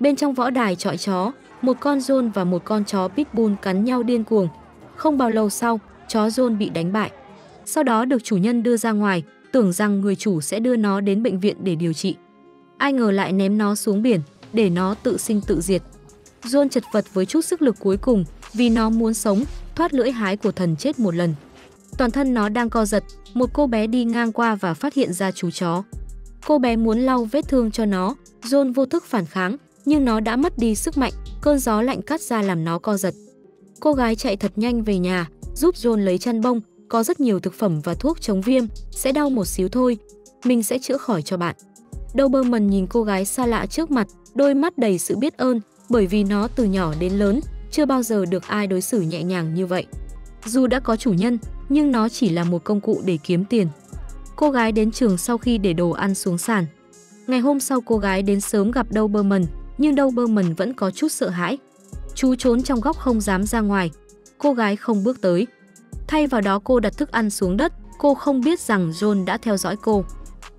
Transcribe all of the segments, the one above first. Bên trong võ đài chọi chó, một con John và một con chó Pitbull cắn nhau điên cuồng. Không bao lâu sau, chó John bị đánh bại. Sau đó được chủ nhân đưa ra ngoài, tưởng rằng người chủ sẽ đưa nó đến bệnh viện để điều trị. Ai ngờ lại ném nó xuống biển, để nó tự sinh tự diệt. John chật vật với chút sức lực cuối cùng vì nó muốn sống, thoát lưỡi hái của thần chết một lần. Toàn thân nó đang co giật, một cô bé đi ngang qua và phát hiện ra chú chó. Cô bé muốn lau vết thương cho nó, John vô thức phản kháng, nhưng nó đã mất đi sức mạnh, cơn gió lạnh cắt ra làm nó co giật. Cô gái chạy thật nhanh về nhà, giúp John lấy chăn bông, có rất nhiều thực phẩm và thuốc chống viêm, sẽ đau một xíu thôi, mình sẽ chữa khỏi cho bạn. Doberman nhìn cô gái xa lạ trước mặt, đôi mắt đầy sự biết ơn, bởi vì nó từ nhỏ đến lớn, chưa bao giờ được ai đối xử nhẹ nhàng như vậy. Dù đã có chủ nhân, nhưng nó chỉ là một công cụ để kiếm tiền. Cô gái đến trường sau khi để đồ ăn xuống sàn. Ngày hôm sau cô gái đến sớm gặp Doberman, nhưng Doberman vẫn có chút sợ hãi. Chú trốn trong góc không dám ra ngoài. Cô gái không bước tới. Thay vào đó cô đặt thức ăn xuống đất, cô không biết rằng John đã theo dõi cô.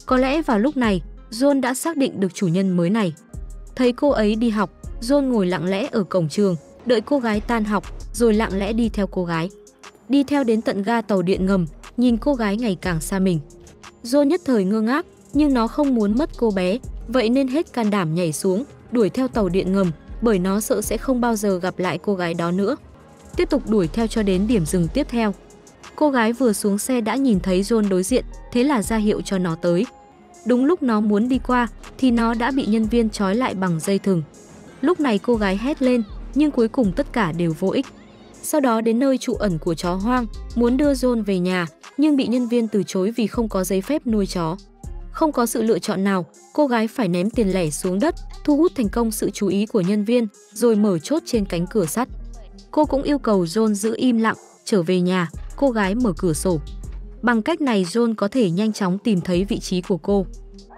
Có lẽ vào lúc này, John đã xác định được chủ nhân mới này. Thấy cô ấy đi học, John ngồi lặng lẽ ở cổng trường, đợi cô gái tan học, rồi lặng lẽ đi theo cô gái. Đi theo đến tận ga tàu điện ngầm, nhìn cô gái ngày càng xa mình. John nhất thời ngơ ngác, nhưng nó không muốn mất cô bé, vậy nên hết can đảm nhảy xuống, đuổi theo tàu điện ngầm, bởi nó sợ sẽ không bao giờ gặp lại cô gái đó nữa. Tiếp tục đuổi theo cho đến điểm dừng tiếp theo. Cô gái vừa xuống xe đã nhìn thấy John đối diện, thế là ra hiệu cho nó tới. Đúng lúc nó muốn đi qua, thì nó đã bị nhân viên trói lại bằng dây thừng. Lúc này cô gái hét lên, nhưng cuối cùng tất cả đều vô ích. Sau đó đến nơi trú ẩn của chó hoang, muốn đưa John về nhà, nhưng bị nhân viên từ chối vì không có giấy phép nuôi chó. Không có sự lựa chọn nào, cô gái phải ném tiền lẻ xuống đất, thu hút thành công sự chú ý của nhân viên, rồi mở chốt trên cánh cửa sắt. Cô cũng yêu cầu John giữ im lặng, trở về nhà, cô gái mở cửa sổ. Bằng cách này John có thể nhanh chóng tìm thấy vị trí của cô.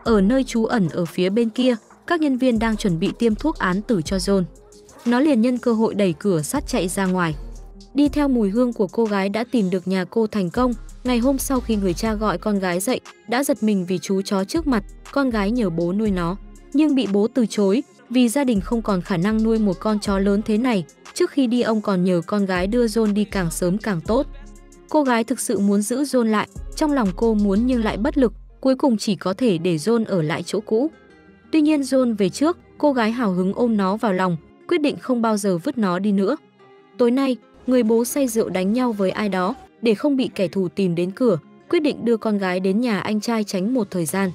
Ở nơi trú ẩn ở phía bên kia, các nhân viên đang chuẩn bị tiêm thuốc án tử cho John. Nó liền nhân cơ hội đẩy cửa sắt chạy ra ngoài. Đi theo mùi hương của cô gái đã tìm được nhà cô thành công. Ngày hôm sau khi người cha gọi con gái dậy, đã giật mình vì chú chó trước mặt, con gái nhờ bố nuôi nó. Nhưng bị bố từ chối, vì gia đình không còn khả năng nuôi một con chó lớn thế này. Trước khi đi ông còn nhờ con gái đưa John đi càng sớm càng tốt. Cô gái thực sự muốn giữ John lại, trong lòng cô muốn nhưng lại bất lực, cuối cùng chỉ có thể để John ở lại chỗ cũ. Tuy nhiên John về trước, cô gái hào hứng ôm nó vào lòng, quyết định không bao giờ vứt nó đi nữa. Tối nay, người bố say rượu đánh nhau với ai đó, để không bị kẻ thù tìm đến cửa, quyết định đưa con gái đến nhà anh trai tránh một thời gian.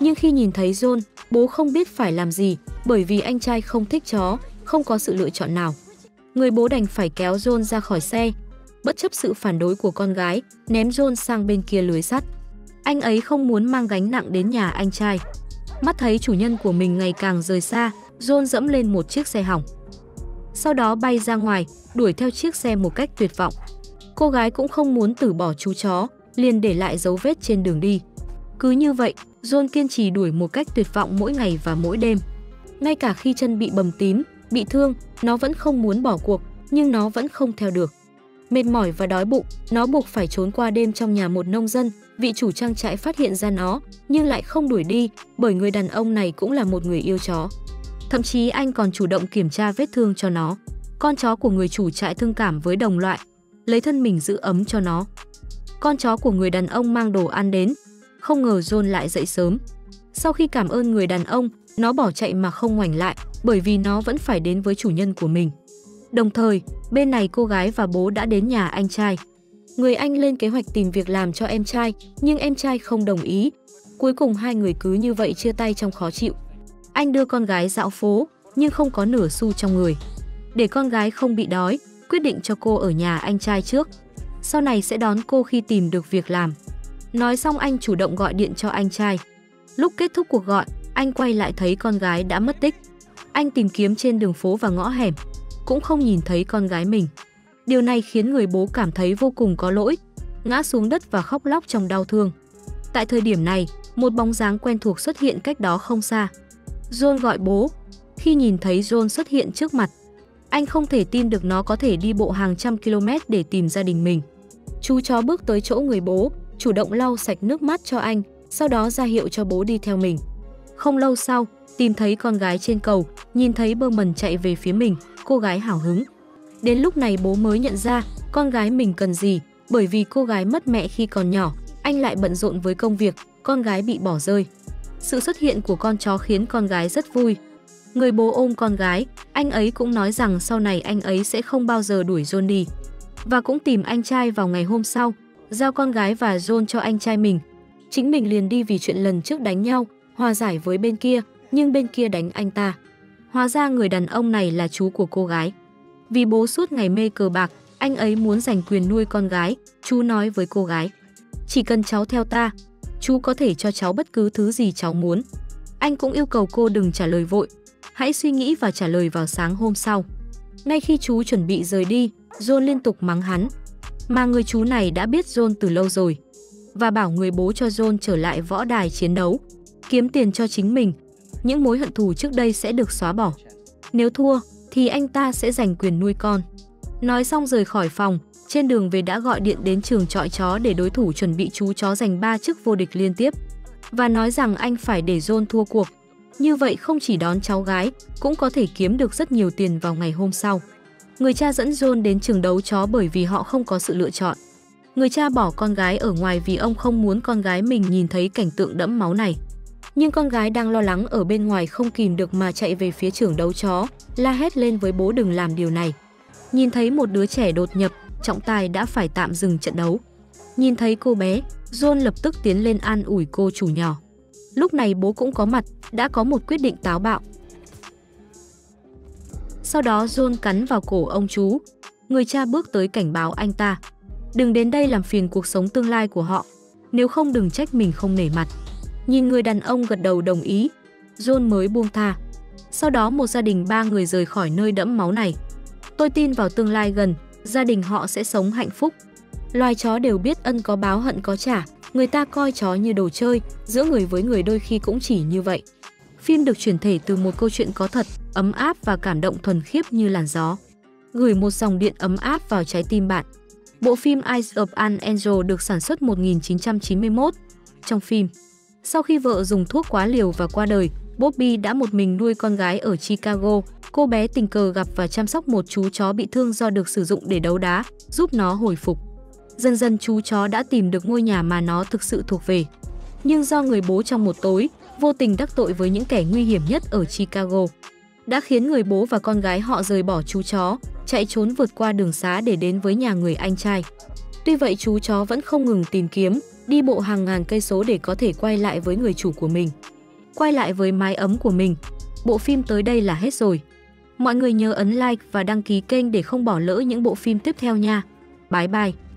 Nhưng khi nhìn thấy John, bố không biết phải làm gì, bởi vì anh trai không thích chó, không có sự lựa chọn nào. Người bố đành phải kéo John ra khỏi xe. Bất chấp sự phản đối của con gái, ném John sang bên kia lưới sắt. Anh ấy không muốn mang gánh nặng đến nhà anh trai. Mắt thấy chủ nhân của mình ngày càng rời xa, John dẫm lên một chiếc xe hỏng. Sau đó bay ra ngoài, đuổi theo chiếc xe một cách tuyệt vọng. Cô gái cũng không muốn từ bỏ chú chó, liền để lại dấu vết trên đường đi. Cứ như vậy, John kiên trì đuổi một cách tuyệt vọng mỗi ngày và mỗi đêm. Ngay cả khi chân bị bầm tím, bị thương, nó vẫn không muốn bỏ cuộc, nhưng nó vẫn không theo được. Mệt mỏi và đói bụng, nó buộc phải trốn qua đêm trong nhà một nông dân. Vị chủ trang trại phát hiện ra nó, nhưng lại không đuổi đi, bởi người đàn ông này cũng là một người yêu chó. Thậm chí anh còn chủ động kiểm tra vết thương cho nó. Con chó của người chủ trại thương cảm với đồng loại, lấy thân mình giữ ấm cho nó. Con chó của người đàn ông mang đồ ăn đến, không ngờ John lại dậy sớm. Sau khi cảm ơn người đàn ông, nó bỏ chạy mà không ngoảnh lại, bởi vì nó vẫn phải đến với chủ nhân của mình. Đồng thời, bên này cô gái và bố đã đến nhà anh trai. Người anh lên kế hoạch tìm việc làm cho em trai, nhưng em trai không đồng ý. Cuối cùng hai người cứ như vậy chia tay trong khó chịu. Anh đưa con gái dạo phố, nhưng không có nửa xu trong người. Để con gái không bị đói, quyết định cho cô ở nhà anh trai trước. Sau này sẽ đón cô khi tìm được việc làm. Nói xong anh chủ động gọi điện cho anh trai. Lúc kết thúc cuộc gọi, anh quay lại thấy con gái đã mất tích. Anh tìm kiếm trên đường phố và ngõ hẻm, cũng không nhìn thấy con gái mình. Điều này khiến người bố cảm thấy vô cùng có lỗi, ngã xuống đất và khóc lóc trong đau thương. Tại thời điểm này, một bóng dáng quen thuộc xuất hiện cách đó không xa. John gọi bố. Khi nhìn thấy John xuất hiện trước mặt, anh không thể tin được nó có thể đi bộ hàng trăm km để tìm gia đình mình. Chú chó bước tới chỗ người bố, chủ động lau sạch nước mắt cho anh, sau đó ra hiệu cho bố đi theo mình. Không lâu sau, tìm thấy con gái trên cầu, nhìn thấy Doberman chạy về phía mình, cô gái hào hứng. Đến lúc này bố mới nhận ra con gái mình cần gì, bởi vì cô gái mất mẹ khi còn nhỏ, anh lại bận rộn với công việc, con gái bị bỏ rơi. Sự xuất hiện của con chó khiến con gái rất vui. Người bố ôm con gái, anh ấy cũng nói rằng sau này anh ấy sẽ không bao giờ đuổi John đi. Và cũng tìm anh trai vào ngày hôm sau, giao con gái và John cho anh trai mình. Chính mình liền đi vì chuyện lần trước đánh nhau, hòa giải với bên kia, nhưng bên kia đánh anh ta. Hóa ra người đàn ông này là chú của cô gái. Vì bố suốt ngày mê cờ bạc, anh ấy muốn giành quyền nuôi con gái, chú nói với cô gái. Chỉ cần cháu theo ta, chú có thể cho cháu bất cứ thứ gì cháu muốn. Anh cũng yêu cầu cô đừng trả lời vội, hãy suy nghĩ và trả lời vào sáng hôm sau. Ngay khi chú chuẩn bị rời đi, John liên tục mắng hắn. Mà người chú này đã biết John từ lâu rồi và bảo người bố cho John trở lại võ đài chiến đấu, kiếm tiền cho chính mình. Những mối hận thù trước đây sẽ được xóa bỏ. Nếu thua, thì anh ta sẽ giành quyền nuôi con. Nói xong rời khỏi phòng, trên đường về đã gọi điện đến trường chọi chó để đối thủ chuẩn bị chú chó giành 3 chức vô địch liên tiếp. Và nói rằng anh phải để John thua cuộc. Như vậy không chỉ đón cháu gái, cũng có thể kiếm được rất nhiều tiền vào ngày hôm sau. Người cha dẫn John đến trường đấu chó bởi vì họ không có sự lựa chọn. Người cha bỏ con gái ở ngoài vì ông không muốn con gái mình nhìn thấy cảnh tượng đẫm máu này. Nhưng con gái đang lo lắng ở bên ngoài không kìm được mà chạy về phía trường đấu chó, la hét lên với bố đừng làm điều này. Nhìn thấy một đứa trẻ đột nhập, trọng tài đã phải tạm dừng trận đấu. Nhìn thấy cô bé, John lập tức tiến lên an ủi cô chủ nhỏ. Lúc này bố cũng có mặt, đã có một quyết định táo bạo. Sau đó John cắn vào cổ ông chú. Người cha bước tới cảnh báo anh ta. Đừng đến đây làm phiền cuộc sống tương lai của họ, nếu không đừng trách mình không nể mặt. Nhìn người đàn ông gật đầu đồng ý, John mới buông tha. Sau đó một gia đình 3 người rời khỏi nơi đẫm máu này. Tôi tin vào tương lai gần, gia đình họ sẽ sống hạnh phúc. Loài chó đều biết ân có báo hận có trả, người ta coi chó như đồ chơi, giữa người với người đôi khi cũng chỉ như vậy. Phim được chuyển thể từ một câu chuyện có thật, ấm áp và cảm động thuần khiết như làn gió. Gửi một dòng điện ấm áp vào trái tim bạn. Bộ phim Eyes of An Angel được sản xuất 1991. Trong phim, sau khi vợ dùng thuốc quá liều và qua đời, Bobby đã một mình nuôi con gái ở Chicago. Cô bé tình cờ gặp và chăm sóc một chú chó bị thương do được sử dụng để đấu đá, giúp nó hồi phục. Dần dần chú chó đã tìm được ngôi nhà mà nó thực sự thuộc về. Nhưng do người bố trong một tối, vô tình đắc tội với những kẻ nguy hiểm nhất ở Chicago, đã khiến người bố và con gái họ rời bỏ chú chó, chạy trốn vượt qua đường xá để đến với nhà người anh trai. Tuy vậy chú chó vẫn không ngừng tìm kiếm, đi bộ hàng ngàn cây số để có thể quay lại với người chủ của mình, quay lại với mái ấm của mình. Bộ phim tới đây là hết rồi. Mọi người nhớ ấn like và đăng ký kênh để không bỏ lỡ những bộ phim tiếp theo nha. Bye bye!